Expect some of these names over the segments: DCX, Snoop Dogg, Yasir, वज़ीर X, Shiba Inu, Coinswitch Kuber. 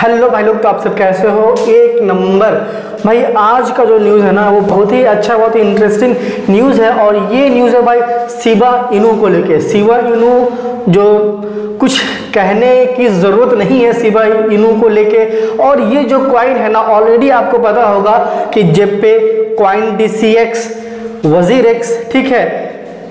Hello भाई लोग, तो आप सब कैसे हो। एक नंबर भाई, आज का जो न्यूज़ है ना वो बहुत ही अच्छा, बहुत ही इंटरेस्टिंग न्यूज़ है। और ये न्यूज़ है भाई शिबा इनू को लेके। शिबा इनू जो कुछ कहने की ज़रूरत नहीं है शिबा इनू को लेके। और ये जो कॉइन है ना, ऑलरेडी आपको पता होगा कि जेपे कॉइन DCX वज़ीर X, ठीक है,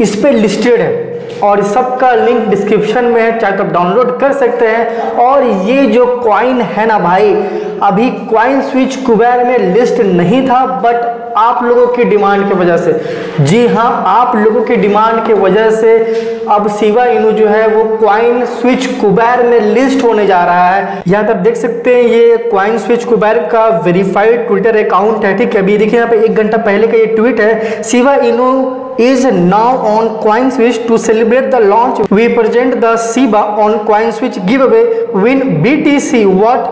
इस पर लिस्टेड है और सबका लिंक डिस्क्रिप्शन में है, चाहे तो आप डाउनलोड कर सकते हैं। और ये जो कॉइन है ना भाई, अभी कॉइनस्विच कुबेर में लिस्ट नहीं था, बट आप लोगों की डिमांड की वजह से, जी हाँ, आप लोगों की डिमांड की वजह से अब शिबा इनू जो है वो कॉइनस्विच कुबेर में लिस्ट होने जा रहा है। यहाँ पर देख सकते हैं, ये कॉइनस्विच कुबेर का वेरीफाइड ट्विटर अकाउंट है, ठीक है। अभी देखिए यहाँ पे 1 घंटा पहले का ये ट्वीट है, Shiba Inu is now on Coinswitch to celebrate the launch. We present the Shiba on Coinswitch giveaway. Win BTC worth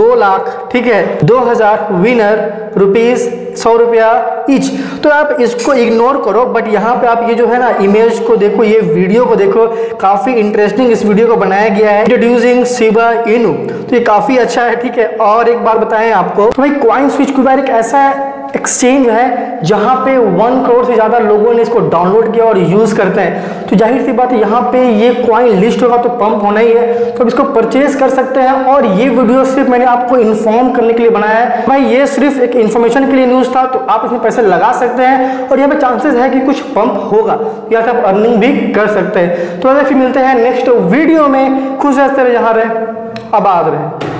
2 lakh, ठीक है, 2000 विनर ₹100 ईच। तो आप इसको इग्नोर करो, बट यहाँ पे आप ये जो है ना इमेज को देखो, ये वीडियो को देखो, काफ़ी इंटरेस्टिंग इस वीडियो को बनाया गया है इंट्रोड्यूसिंग शिबा इनू, तो ये काफ़ी अच्छा है, ठीक है। और एक बार बताएं आपको, तो भाई कॉइनस्विच कुबेर एक ऐसा एक्सचेंज है जहाँ पे 1 करोड़ से ज़्यादा लोगों ने इसको डाउनलोड किया और यूज़ करते हैं, तो जाहिर सी बात है यहाँ पे ये कॉइन लिस्ट होगा तो पंप होना ही है, तो आप इसको परचेज कर सकते हैं। और ये वीडियो सिर्फ मैंने आपको इन्फॉर्म करने के लिए बनाया है भाई, ये सिर्फ एक इन्फॉर्मेशन के लिए न्यूज़ था, तो आप इसमें पैसे लगा सकते हैं और यहाँ पर चांसेस है कि कुछ पंप होगा, या आप अर्निंग भी कर सकते हैं। तो अगर फिर मिलते हैं नेक्स्ट वीडियो में। खुश रहते रहे, जहाँ रहे, आबाद रहे।